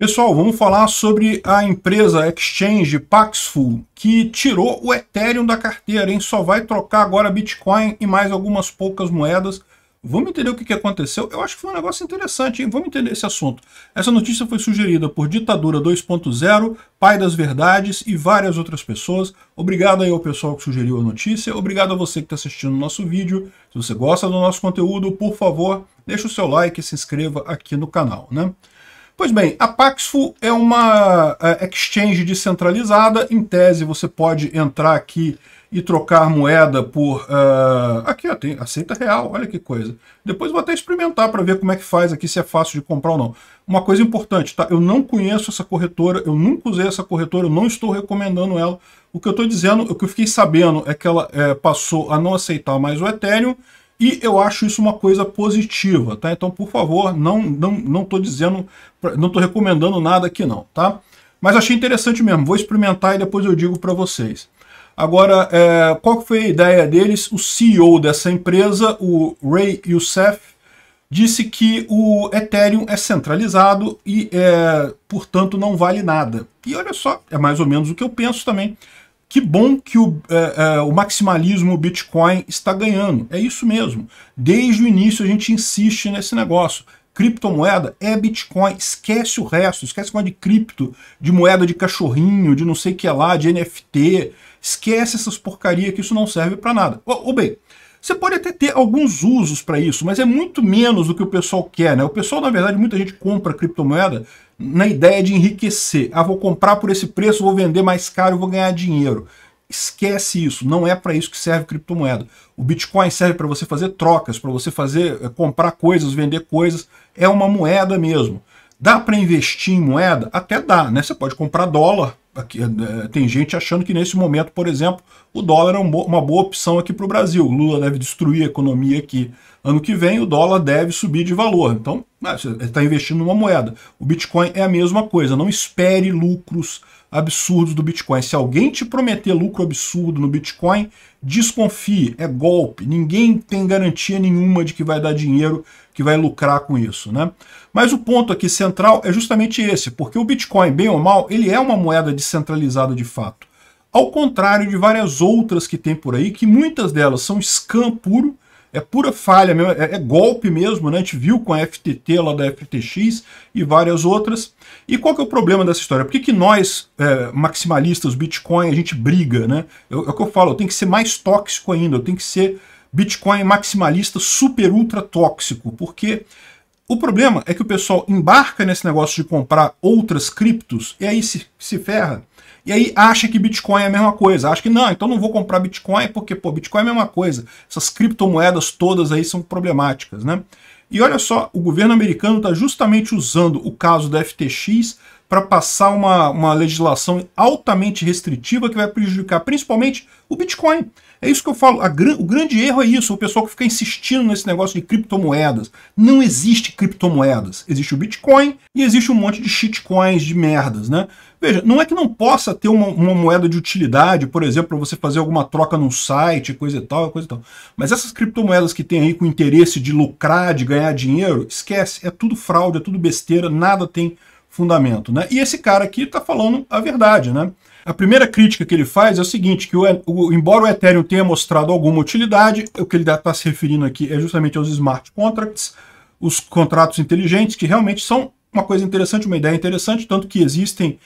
Pessoal, vamos falar sobre a empresa Exchange Paxful, que tirou o Ethereum da carteira, hein? Só vai trocar agora Bitcoin e mais algumas poucas moedas. Vamos entender o que aconteceu? Eu acho que foi um negócio interessante, hein? Vamos entender esse assunto. Essa notícia foi sugerida por Ditadura 2.0, Pai das Verdades e várias outras pessoas. Obrigado aí ao pessoal que sugeriu a notícia. Obrigado a você que está assistindo o nosso vídeo. Se você gosta do nosso conteúdo, por favor, deixa o seu like e se inscreva aqui no canal, né? Pois bem, a Paxful é uma exchange descentralizada. Em tese, você pode entrar aqui e trocar moeda por... aqui, ó, tem aceita real, olha que coisa. Depois vou até experimentar para ver como é que faz aqui, se é fácil de comprar ou não. Uma coisa importante, tá? Eu não conheço essa corretora, eu nunca usei essa corretora, eu não estou recomendando ela. O que eu estou dizendo, o que eu fiquei sabendo é que ela passou a não aceitar mais o Ethereum, e eu acho isso uma coisa positiva, tá? Então, por favor, não tô dizendo, não tô recomendando nada aqui não, tá? Mas achei interessante mesmo, vou experimentar e depois eu digo para vocês. Agora, qual foi a ideia deles? O CEO dessa empresa, o Ray Youssef, disse que o Ethereum é centralizado e, portanto, não vale nada. E olha só, é mais ou menos o que eu penso também. Que bom que o maximalismo Bitcoin está ganhando. É isso mesmo. Desde o início a gente insiste nesse negócio. Criptomoeda é Bitcoin. Esquece o resto. Esquece de cripto, de moeda de cachorrinho, de não sei o que lá, de NFT. Esquece essas porcarias que isso não serve para nada. Ou bem, você pode até ter alguns usos para isso, mas é muito menos do que o pessoal quer, né? O pessoal, na verdade, muita gente compra criptomoeda na ideia de enriquecer. Ah, vou comprar por esse preço, vou vender mais caro, vou ganhar dinheiro. Esquece isso, não é para isso que serve criptomoeda. O Bitcoin serve para você fazer trocas, para você fazer comprar coisas, vender coisas. É uma moeda mesmo. Dá para investir em moeda? Até dá, né? Você pode comprar dólar. Aqui, tem gente achando que nesse momento, por exemplo, o dólar é uma boa opção aqui para o Brasil. O Lula deve destruir a economia aqui. Ano que vem o dólar deve subir de valor. Então, você está investindo numa moeda. O Bitcoin é a mesma coisa. Não espere lucros absurdos do Bitcoin. Se alguém te prometer lucro absurdo no Bitcoin, desconfie. É golpe. Ninguém tem garantia nenhuma de que vai dar dinheiro, que vai lucrar com isso, né? Mas o ponto aqui central é justamente esse, porque o Bitcoin, bem ou mal, ele é uma moeda descentralizada de fato. Ao contrário de várias outras que tem por aí, que muitas delas são scam puro, é pura falha mesmo, é golpe mesmo, né? A gente viu com a FTT lá da FTX e várias outras. E qual que é o problema dessa história? Por que que nós, maximalistas Bitcoin, a gente briga, né? É o que eu falo, eu tenho que ser mais tóxico ainda, eu tenho que ser Bitcoin maximalista super ultra tóxico, porque o problema é que o pessoal embarca nesse negócio de comprar outras criptos e aí se ferra. E aí acha que Bitcoin é a mesma coisa. Acha que não, então não vou comprar Bitcoin porque, pô, Bitcoin é a mesma coisa. Essas criptomoedas todas aí são problemáticas, né? E olha só, o governo americano está justamente usando o caso da FTX para passar uma legislação altamente restritiva que vai prejudicar principalmente o Bitcoin. É isso que eu falo, o grande erro é isso, o pessoal que fica insistindo nesse negócio de criptomoedas. Não existe criptomoedas, existe o Bitcoin e existe um monte de shitcoins de merdas, né? Veja, não é que não possa ter uma moeda de utilidade, por exemplo, para você fazer alguma troca num site, coisa e tal. Mas essas criptomoedas que tem aí com interesse de lucrar, de ganhar dinheiro, esquece, é tudo fraude, é tudo besteira, nada tem fundamento, né? E esse cara aqui está falando a verdade, né? A primeira crítica que ele faz é o seguinte, que embora o Ethereum tenha mostrado alguma utilidade, o que ele está se referindo aqui é justamente aos smart contracts, os contratos inteligentes, que realmente são uma coisa interessante, uma ideia interessante, tanto que existem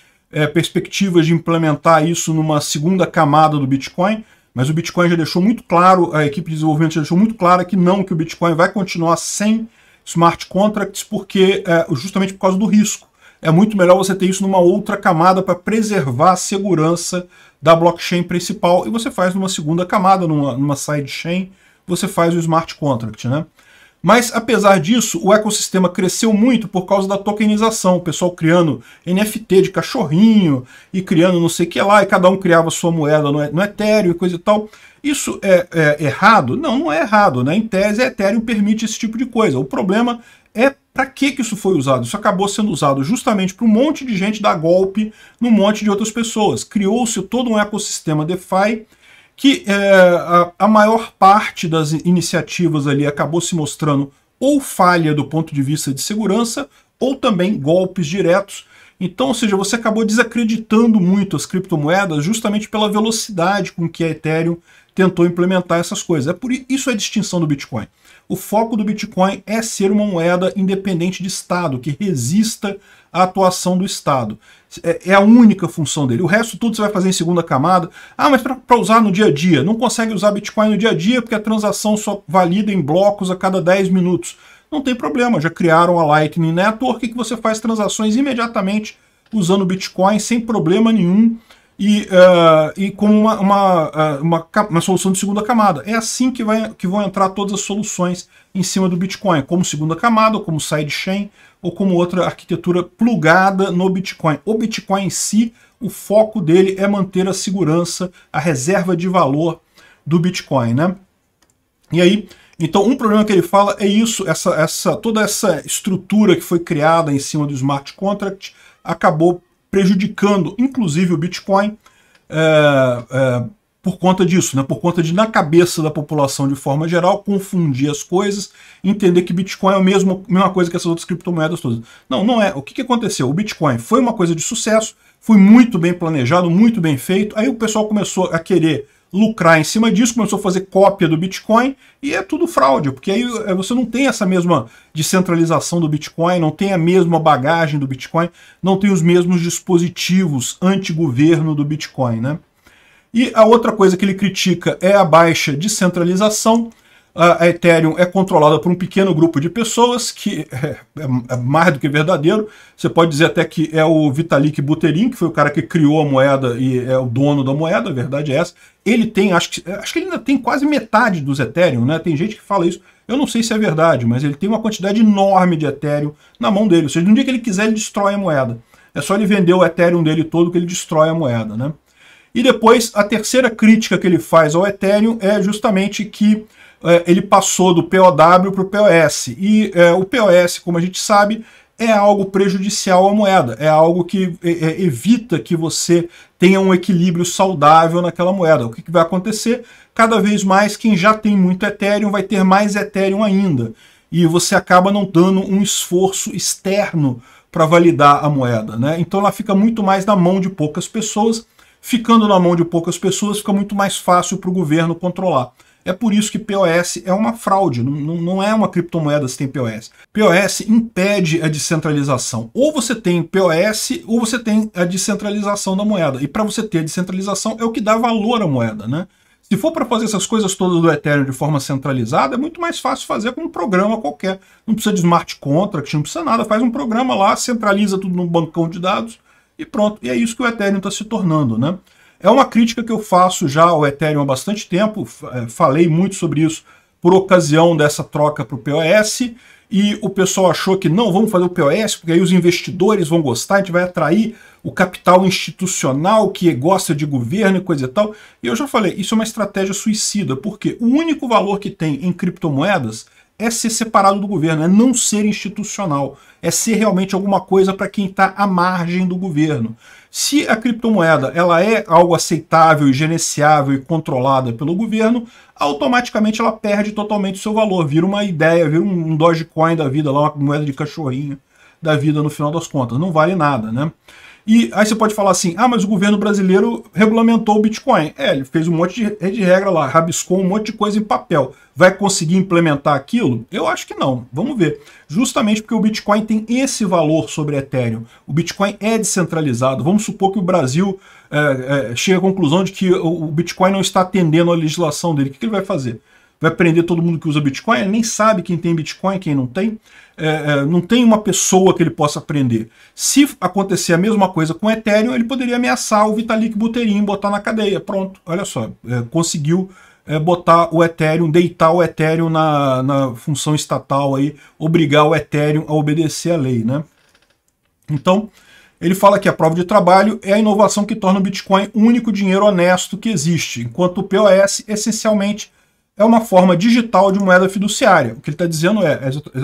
perspectivas de implementar isso numa segunda camada do Bitcoin, mas o Bitcoin já deixou muito claro, a equipe de desenvolvimento já deixou muito claro que o Bitcoin vai continuar sem smart contracts, porque justamente por causa do risco. É muito melhor você ter isso numa outra camada para preservar a segurança da blockchain principal. E você faz numa segunda camada, numa sidechain, você faz o smart contract, né? Mas, apesar disso, o ecossistema cresceu muito por causa da tokenização. O pessoal criando NFT de cachorrinho e criando não sei o que lá, e cada um criava sua moeda no Ethereum e coisa e tal. Isso é errado? Não, não é errado, né? Em tese, a Ethereum permite esse tipo de coisa. O problema é para que isso foi usado? Isso acabou sendo usado justamente para um monte de gente dar golpe num monte de outras pessoas. Criou-se todo um ecossistema DeFi que a maior parte das iniciativas ali acabou se mostrando ou falha do ponto de vista de segurança ou também golpes diretos. Então, ou seja, você acabou desacreditando muito as criptomoedas justamente pela velocidade com que a Ethereum tentou implementar essas coisas. É por isso a distinção do Bitcoin. O foco do Bitcoin é ser uma moeda independente de Estado, que resista à atuação do Estado. É a única função dele. O resto tudo você vai fazer em segunda camada. Ah, mas para usar no dia a dia. Não consegue usar Bitcoin no dia a dia porque a transação só valida em blocos a cada 10 minutos. Não tem problema, já criaram a Lightning Network que você faz transações imediatamente usando Bitcoin sem problema nenhum. E como uma solução de segunda camada. É assim que vão entrar todas as soluções em cima do Bitcoin, como segunda camada, ou como sidechain, ou como outra arquitetura plugada no Bitcoin. O Bitcoin em si, o foco dele é manter a segurança, a reserva de valor do Bitcoin, né? E aí, então, um problema que ele fala é isso, toda essa estrutura que foi criada em cima do smart contract acabou prejudicando, inclusive, o Bitcoin por conta disso, né? Por conta de, na cabeça da população, de forma geral, confundir as coisas, entender que Bitcoin é a mesma coisa que essas outras criptomoedas todas. Não, não é. O que aconteceu? O Bitcoin foi uma coisa de sucesso, foi muito bem planejado, muito bem feito, aí o pessoal começou a querer lucrar em cima disso, começou a fazer cópia do Bitcoin, e é tudo fraude, porque aí você não tem essa mesma descentralização do Bitcoin, não tem a mesma bagagem do Bitcoin, não tem os mesmos dispositivos anti-governo do Bitcoin, né? E a outra coisa que ele critica é a baixa descentralização. A Ethereum é controlada por um pequeno grupo de pessoas, que é mais do que verdadeiro. Você pode dizer até que é o Vitalik Buterin, que foi o cara que criou a moeda e é o dono da moeda, a verdade é essa. Ele tem, acho que ele ainda tem quase metade dos Ethereum, né? Tem gente que fala isso, eu não sei se é verdade, mas ele tem uma quantidade enorme de Ethereum na mão dele. Ou seja, no dia que ele quiser, ele destrói a moeda. É só ele vender o Ethereum dele todo que ele destrói a moeda, né? E depois, a terceira crítica que ele faz ao Ethereum é justamente que ele passou do POW para o POS. E o POS, como a gente sabe, é algo prejudicial à moeda, é algo que evita que você tenha um equilíbrio saudável naquela moeda. O que vai acontecer? Cada vez mais, quem já tem muito Ethereum vai ter mais Ethereum ainda. E você acaba não dando um esforço externo para validar a moeda, né? Então ela fica muito mais na mão de poucas pessoas. Ficando na mão de poucas pessoas, fica muito mais fácil para o governo controlar. É por isso que POS é uma fraude, não é uma criptomoeda se tem POS. POS impede a descentralização. Ou você tem POS, ou você tem a descentralização da moeda. E para você ter a descentralização é o que dá valor à moeda, né? Se for para fazer essas coisas todas do Ethereum de forma centralizada, é muito mais fácil fazer com um programa qualquer. Não precisa de smart contract, não precisa nada. Faz um programa lá, centraliza tudo num bancão de dados e pronto. E é isso que o Ethereum está se tornando, né? É uma crítica que eu faço já ao Ethereum há bastante tempo, falei muito sobre isso por ocasião dessa troca para o POS, e o pessoal achou que não, vamos fazer o POS, porque aí os investidores vão gostar, a gente vai atrair o capital institucional que gosta de governo e coisa e tal. E eu já falei, isso é uma estratégia suicida, porque o único valor que tem em criptomoedas é ser separado do governo, é não ser institucional, é ser realmente alguma coisa para quem está à margem do governo. Se a criptomoeda ela é algo aceitável e gerenciável e controlada pelo governo, automaticamente ela perde totalmente o seu valor, vira uma ideia, vira um Dogecoin da vida, lá, uma moeda de cachorrinho da vida no final das contas, não vale nada, né? E aí você pode falar assim, ah, mas o governo brasileiro regulamentou o Bitcoin. É, ele fez um monte de regra lá, rabiscou um monte de coisa em papel. Vai conseguir implementar aquilo? Eu acho que não, vamos ver. Justamente porque o Bitcoin tem esse valor sobre Ethereum. O Bitcoin é descentralizado. Vamos supor que o Brasil chegue à conclusão de que o Bitcoin não está atendendo à legislação dele. O que ele vai fazer? Vai prender todo mundo que usa Bitcoin? Ele nem sabe quem tem Bitcoin, quem não tem. Não tem uma pessoa que ele possa prender. Se acontecer a mesma coisa com o Ethereum, ele poderia ameaçar o Vitalik Buterin, botar na cadeia. Pronto, olha só, conseguiu botar o Ethereum, deitar o Ethereum na função estatal, aí, obrigar o Ethereum a obedecer a lei, né? Então, ele fala que a prova de trabalho é a inovação que torna o Bitcoin o único dinheiro honesto que existe, enquanto o POS, essencialmente, é uma forma digital de moeda fiduciária. O que ele está dizendo é,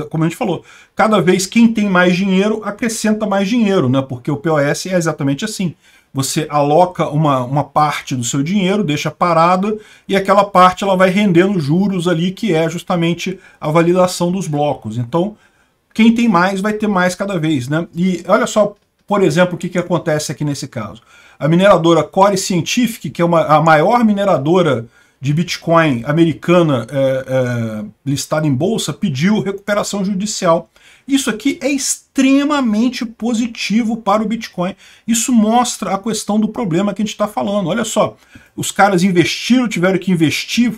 como a gente falou, cada vez quem tem mais dinheiro acrescenta mais dinheiro, né? Porque o POS é exatamente assim. Você aloca uma parte do seu dinheiro, deixa parada, e aquela parte ela vai rendendo juros ali, que é justamente a validação dos blocos. Então, quem tem mais vai ter mais cada vez, né? E olha só, por exemplo, o que, que acontece aqui nesse caso. A mineradora Core Scientific, que é a maior mineradora de Bitcoin americana listada em bolsa, pediu recuperação judicial. Isso aqui é extremamente positivo para o Bitcoin. Isso mostra a questão do problema que a gente está falando. Olha só, os caras investiram, tiveram que investir,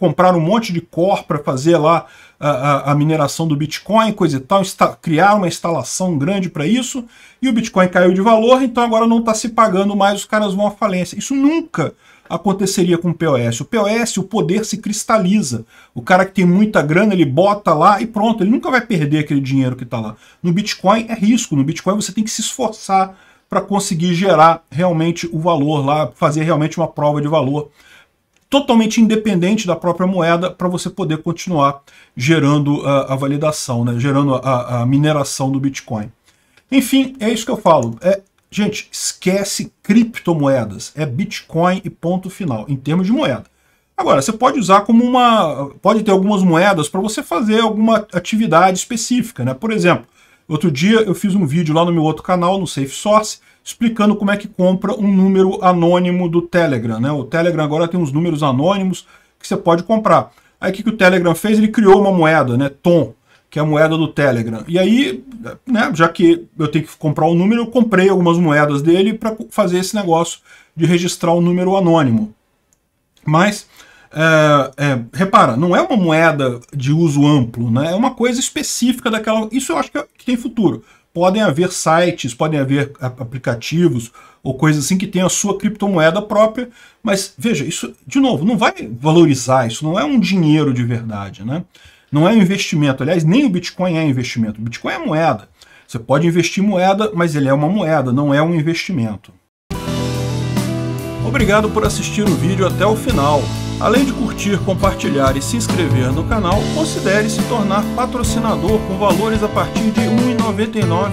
compraram um monte de core para fazer lá a mineração do Bitcoin, coisa e tal, criaram uma instalação grande para isso, e o Bitcoin caiu de valor, então agora não está se pagando mais, os caras vão à falência. Isso nunca aconteceria com o POS. O POS, o poder se cristaliza. O cara que tem muita grana, ele bota lá e pronto, ele nunca vai perder aquele dinheiro que está lá. No Bitcoin é risco, no Bitcoin você tem que se esforçar para conseguir gerar realmente o valor lá, fazer realmente uma prova de valor totalmente independente da própria moeda para você poder continuar gerando a validação, né? Gerando a mineração do Bitcoin. Enfim, é isso que eu falo. Gente, esquece criptomoedas, é Bitcoin e ponto final, em termos de moeda. Agora, você pode usar como uma... pode ter algumas moedas para você fazer alguma atividade específica, né? Por exemplo, outro dia eu fiz um vídeo lá no meu outro canal, no Safe Source, explicando como é que compra um número anônimo do Telegram, né? O Telegram agora tem uns números anônimos que você pode comprar. Aí o que o Telegram fez? Ele criou uma moeda, né? Ton, que é a moeda do Telegram. E aí, né, já que eu tenho que comprar um número, eu comprei algumas moedas dele para fazer esse negócio de registrar um número anônimo. Mas, repara, não é uma moeda de uso amplo, né? É uma coisa específica daquela... Isso eu acho que tem futuro. Podem haver sites, podem haver aplicativos ou coisas assim que tem a sua criptomoeda própria, mas veja, isso, de novo, não vai valorizar, isso não é um dinheiro de verdade, né? Não é um investimento, aliás, nem o Bitcoin é investimento. O Bitcoin é moeda. Você pode investir em moeda, mas ele é uma moeda, não é um investimento. Obrigado por assistir o vídeo até o final. Além de curtir, compartilhar e se inscrever no canal, considere se tornar patrocinador com valores a partir de R$ 1,99.